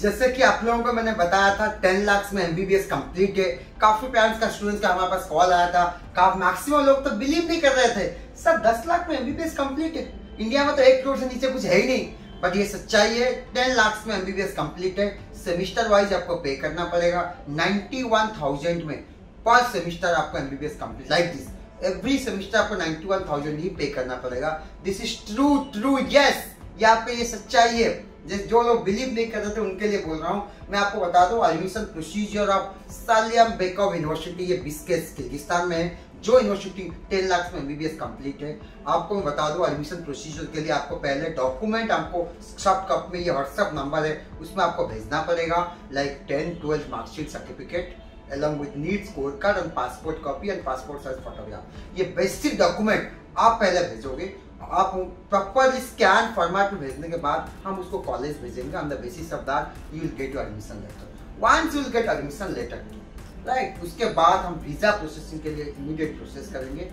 जैसे कि आप लोगों को मैंने बताया था 10 लाख में MBBS कंप्लीट है। काफी पेरेंट्स का स्टूडेंट्स का हमारे पास कॉल आया था, काफी मैक्सिमम लोग तो बिलीव नहीं कर रहे थे सर 10 लाख में MBBS कंप्लीट है, इंडिया में तो 1 करोड़ से नीचे कुछ है ही नहीं। बट ये सच्चाई है, 10 लाख में MBBS कंप्लीट है। सेमिस्टर वाइज आपको पे करना पड़ेगा 91,000 में पर सेमिस्टर आपको MBBS complete, like this every semester आपको 91,000 ही पे करना पड़ेगा। दिस इज ट्रू यस, यहाँ पे ये सच्चाई है। जो लोग बिलीव नहीं कर रहे थे उनके लिए बोल रहा हूँ। मैं आपको बता दूं admission procedure of Salymbekov university, ये बिस्केट किर्गिस्तान में है, जो यूनिवर्सिटी 10 लाख में MBBS कंप्लीट है। आपको मैं बता दूं एडमिशन प्रोसीजर के लिए आपको पहले डॉक्यूमेंट आपको सब कप में ये व्हाट्सएप नंबर है उसमें आपको भेजना पड़ेगा, like 10, 12 marksheet certificate along with needs score card and passport copy and passport size photograph। ये बेसिक डॉक्यूमेंट आप पहले भेजोगे, आप प्रॉपर स्कैन फॉर्मेट में भेजने के बाद हम उसको कॉलेज भेजेंगे on the basis of that you will get your admission letter. Once you will get admission letter right, उसके बाद हम वीजा प्रोसेसिंग के लिए इमीडिएट प्रोसेस करेंगे।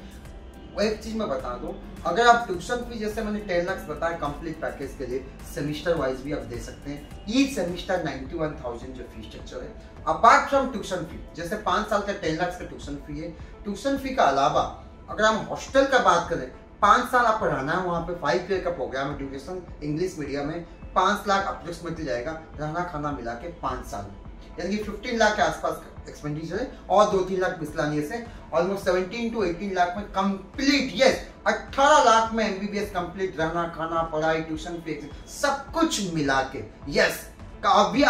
एक चीज मैं बता दूं, अगर आप ट्यूशन फी जैसे मैंने 10 लाख बताया कंप्लीट पैकेज के लिए सेमिस्टर वाइज भी आप दे सकते हैं। ईच सेमिस्टर 91,000 जो फी स्ट्रक्चर है अपार्ट फ्रॉम ट्यूशन फी, जैसे 5 साल का 10 लाख का ट्यूशन फी है। ट्यूशन फी का अलावा अगर हम हॉस्टल का बात करें, 5 साल आप रहना है वहाँ पे, 5 ईयर का प्रोग्राम है ड्यूरेशन इंग्लिश मीडियम में, 5 लाख अप्रोक्सीमेटली जाएगा रहना खाना मिला के 5 साल में, यानी 15 लाख के आसपास एक्सपेंडिचर है और 2-3 लाख मिसलानियस है। ऑलमोस्ट 17 to 18 लाख में कंप्लीट, यस 18 लाख में MBBS कंप्लीट, रहना खाना पढ़ाई ट्यूशन फीस सब कुछ मिला के। यस अभी तो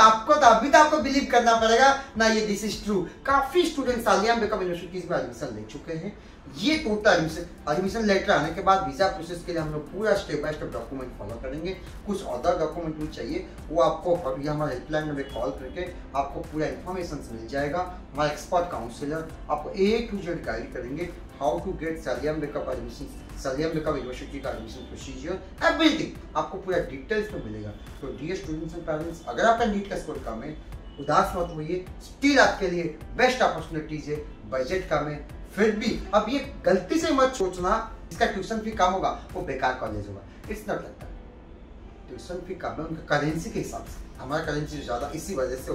आपको बिलीव करना पड़ेगा ना, ये दिस इज ट्रू। काफी स्टूडेंट्स सालियम्बेकोव यूनिवर्सिटीज में एडमिशन ले चुके हैं। ये टोटल एडमिशन लेटर आने के बाद वीजा प्रोसेस के लिए हम लोग पूरा step by step document follow करेंगे। कुछ अदर डॉक्यूमेंट भी चाहिए वो आपको अभी हमारे हेल्पलाइन में कॉल करके आपको पूरा इन्फॉर्मेशन मिल जाएगा। हमारा एक्सपर्ट काउंसिलर आपको A to Z गाइड करेंगे, how to get Salymbekov admission, Salymbekov university का एडमिशन प्रोसीजर, एवरीथिंग आपको पूरा डिटेल्स में मिलेगा। तो डियर स्टूडेंट्स एंड पेरेंट्स, अगर आपका नीट का स्कोर कम है उदास मत होइए, स्टिल आपके लिए बेस्ट अपॉर्चुनिटीज है। बजट कम है फिर भी अब ये गलती से मत सोचना इसका ट्यूशन फी कम होगा वो बेकार कॉलेज होगा, it's not like that. Tuition fee कम है उनका करेंसी के हिसाब से, हमारा करेंसी ज़्यादा इसी वजह से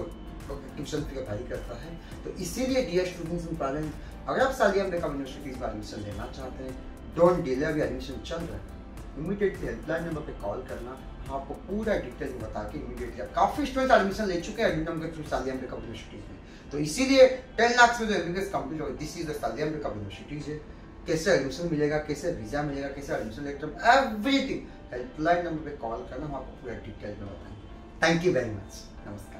ट्यूशन फी का भारी करता है। तो इसीलिए डियर स्टूडेंट्स एंड पेरेंट्स, अगर आप सालियम्बेकोव यूनिवर्सिटीज में एडमिशन लेना चाहते हैं डोंट डिले, अभी एडमिशन चल रहा है, इमीडिएटली हेल्पलाइन नंबर पर कॉल करना, आपको पूरा डिटेल बता के इमीडिएटली। काफी स्टूडेंट्स एडमिशन ले चुके हैं एडमिट नंबर के सालियम्बेकोव यूनिवर्सिटीज में, तो इसीलिए 10 लाख में जो MBBS कंप्लीट होगा this is the Salymbekov universities है। कैसे एडमिशन मिलेगा, कैसे वीजा मिलेगा, कैसे admission letter, everything helpline number पे कॉल करना, हम आपको पूरा डिटेल में बताएंगे। थैंक यू वेरी मच, नमस्कार।